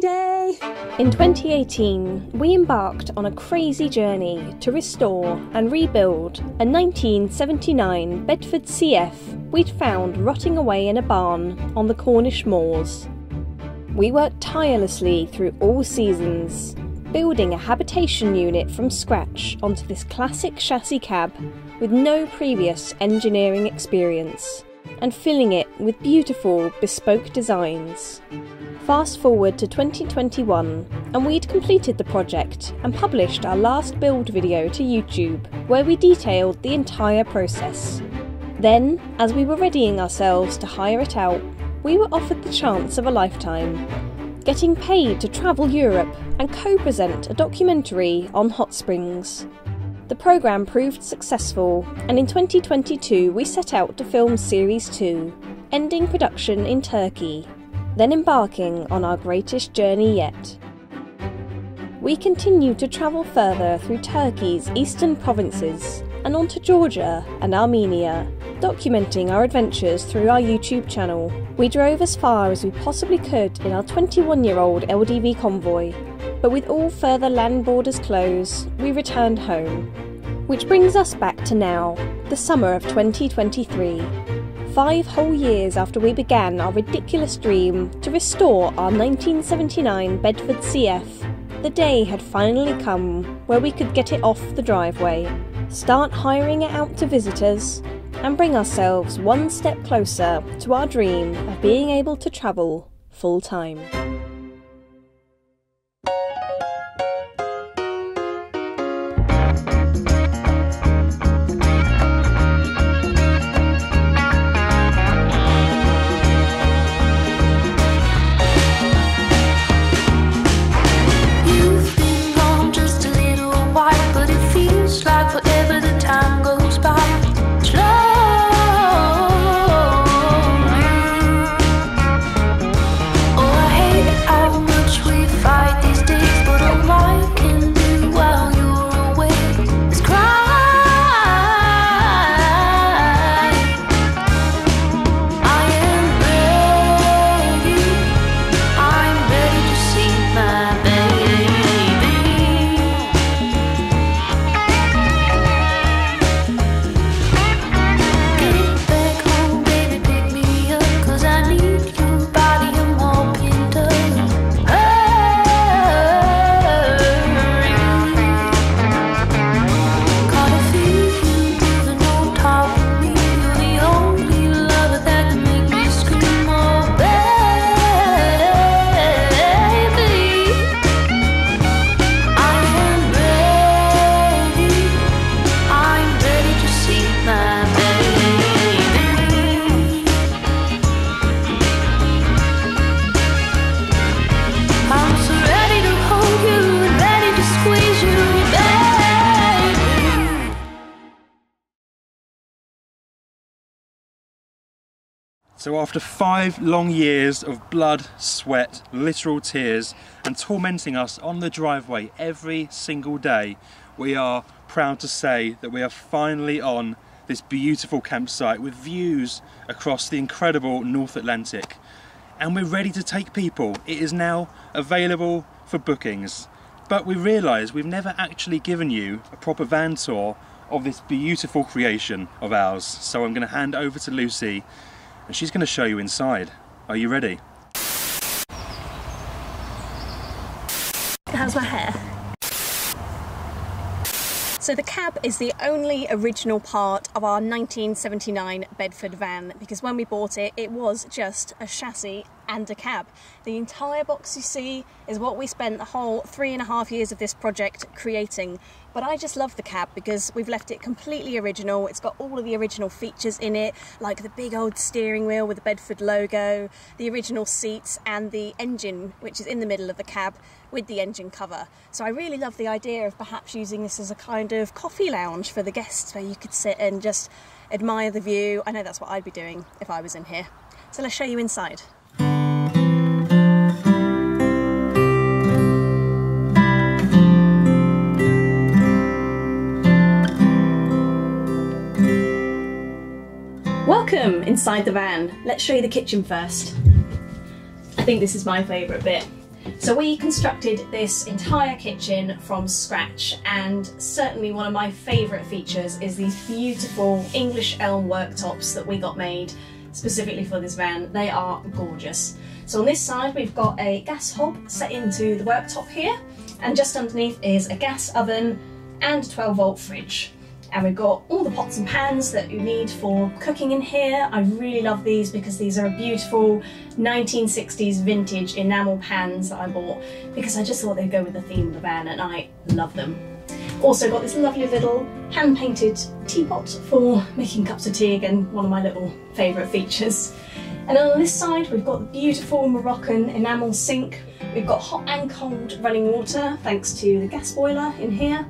day! In 2018, we embarked on a crazy journey to restore and rebuild a 1979 Bedford CF we'd found rotting away in a barn on the Cornish moors. We worked tirelessly through all seasons, building a habitation unit from scratch onto this classic chassis cab with no previous engineering experience, and filling it with beautiful bespoke designs. Fast forward to 2021 and we'd completed the project and published our last build video to YouTube, where we detailed the entire process. Then, as we were readying ourselves to hire it out, we were offered the chance of a lifetime, getting paid to travel Europe and co-present a documentary on hot springs. The programme proved successful, and in 2022 we set out to film Series 2, ending production in Turkey, then embarking on our greatest journey yet. We continued to travel further through Turkey's eastern provinces and onto Georgia and Armenia, documenting our adventures through our YouTube channel. We drove as far as we possibly could in our 21-year-old LDV convoy, but with all further land borders closed, we returned home. Which brings us back to now, the summer of 2023, 5 whole years after we began our ridiculous dream to restore our 1979 Bedford CF. The day had finally come where we could get it off the driveway, start hiring it out to visitors, and bring ourselves one step closer to our dream of being able to travel full time. So after 5 long years of blood, sweat, literal tears, and tormenting us on the driveway every single day, we are proud to say that we are finally on this beautiful campsite with views across the incredible North Atlantic. And we're ready to take people. It is now available for bookings. But we realise we've never actually given you a proper van tour of this beautiful creation of ours. So I'm going to hand over to Lucy, and she's going to show you inside. Are you ready? How's my hair? So the cab is the only original part of our 1979 Bedford van, because when we bought it, it was just a chassis and a cab. The entire box you see is what we spent the whole 3.5 years of this project creating. But I just love the cab because we've left it completely original. It's got all of the original features in it, like the big old steering wheel with the Bedford logo, the original seats, and the engine, which is in the middle of the cab with the engine cover. So I really love the idea of perhaps using this as a kind of coffee lounge for the guests, where you could sit and just admire the view. I know that's what I'd be doing if I was in here. So let's show you inside. Welcome inside the van. Let's show you the kitchen first. I think this is my favourite bit. So we constructed this entire kitchen from scratch, and certainly one of my favourite features is these beautiful English elm worktops that we got made specifically for this van. They are gorgeous. So on this side we've got a gas hob set into the worktop here, and just underneath is a gas oven and 12-volt fridge. And we've got all the pots and pans that you need for cooking in here. I really love these because these are a beautiful 1960s vintage enamel pans that I bought because I just thought they'd go with the theme of the van, and I love them. Also got this lovely little hand-painted teapot for making cups of tea, again one of my little favourite features. And on this side we've got the beautiful Moroccan enamel sink. We've got hot and cold running water thanks to the gas boiler in here.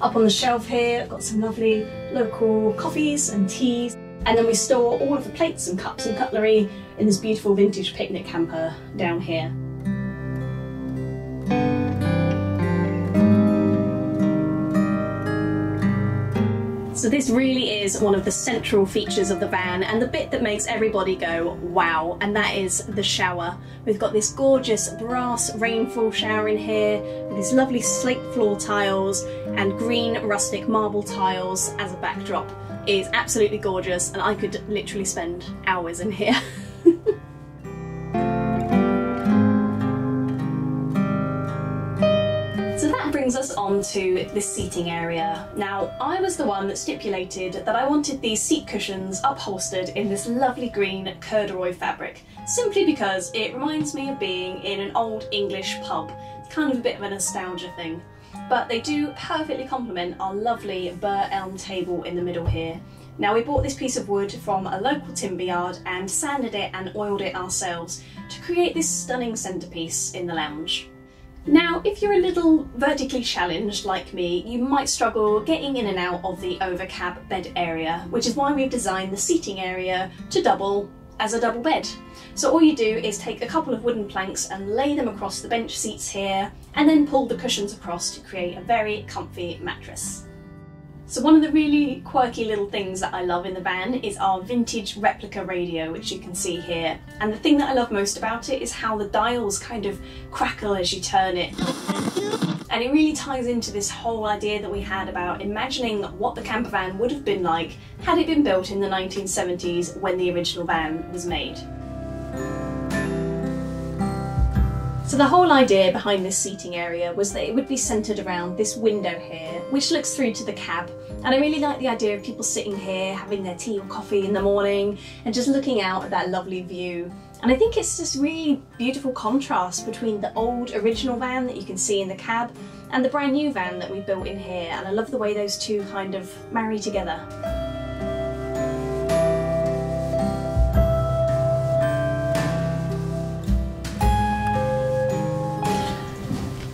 Up on the shelf here, I've got some lovely local coffees and teas. And then we store all of the plates and cups and cutlery in this beautiful vintage picnic hamper down here. So this really is one of the central features of the van, and the bit that makes everybody go wow, and that is the shower. We've got this gorgeous brass rainfall shower in here with these lovely slate floor tiles and green rustic marble tiles as a backdrop. It is absolutely gorgeous, and I could literally spend hours in here. Us on to this seating area. Now, I was the one that stipulated that I wanted these seat cushions upholstered in this lovely green corduroy fabric, simply because it reminds me of being in an old English pub. It's kind of a bit of a nostalgia thing. But they do perfectly complement our lovely burr elm table in the middle here. Now, we bought this piece of wood from a local timber yard and sanded it and oiled it ourselves to create this stunning centrepiece in the lounge. Now, if you're a little vertically challenged like me, you might struggle getting in and out of the overcab bed area, which is why we've designed the seating area to double as a double bed. So all you do is take a couple of wooden planks and lay them across the bench seats here, and then pull the cushions across to create a very comfy mattress. So one of the really quirky little things that I love in the van is our vintage replica radio, which you can see here. And the thing that I love most about it is how the dials kind of crackle as you turn it. And it really ties into this whole idea that we had about imagining what the camper van would have been like had it been built in the 1970s when the original van was made. So the whole idea behind this seating area was that it would be centred around this window here, which looks through to the cab. And I really like the idea of people sitting here, having their tea or coffee in the morning and just looking out at that lovely view. And I think it's this really beautiful contrast between the old original van that you can see in the cab and the brand new van that we built in here. And I love the way those two kind of marry together.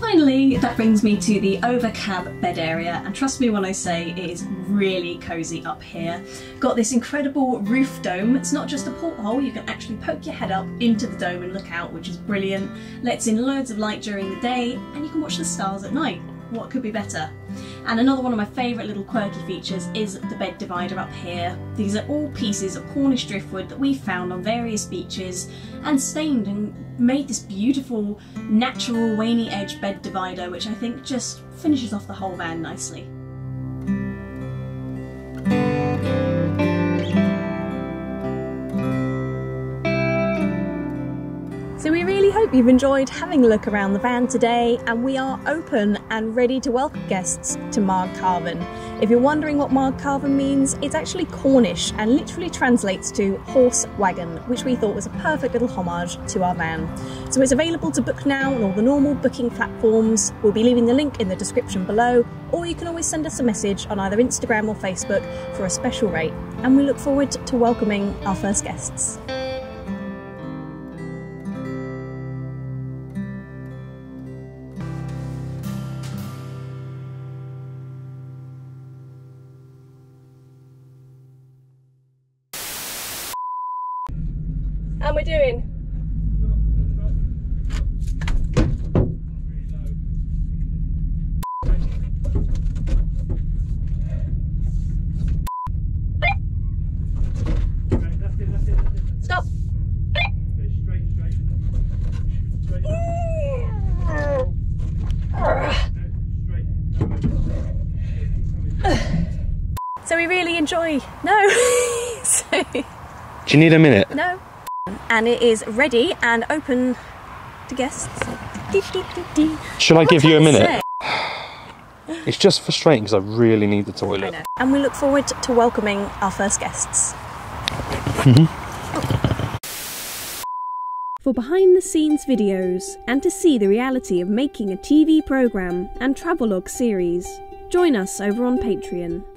Finally, that brings me to the overcab bed area, and trust me when I say it is really cozy up here. Got this incredible roof dome. It's not just a porthole, you can actually poke your head up into the dome and look out, which is brilliant. Lets in loads of light during the day, and you can watch the stars at night. What could be better? And another one of my favourite little quirky features is the bed divider up here. These are all pieces of Cornish driftwood that we found on various beaches and stained and made this beautiful natural waney edge bed divider, which I think just finishes off the whole van nicely. So we really hope you've enjoyed having a look around the van today, and we are open and ready to welcome guests to Margh Karven. If you're wondering what Margh Karven means, it's actually Cornish and literally translates to horse wagon, which we thought was a perfect little homage to our van. So it's available to book now on all the normal booking platforms. We'll be leaving the link in the description below, or you can always send us a message on either Instagram or Facebook for a special rate. And we look forward to welcoming our first guests. How am I doing? Stop! Go straight. So we really enjoy... No. So... Do you need a minute? No. And it is ready and open to guests. Shall I give you a minute? It's just frustrating because I really need the toilet. And we look forward to welcoming our first guests. For behind-the-scenes videos and to see the reality of making a TV programme and travelogue series, join us over on Patreon.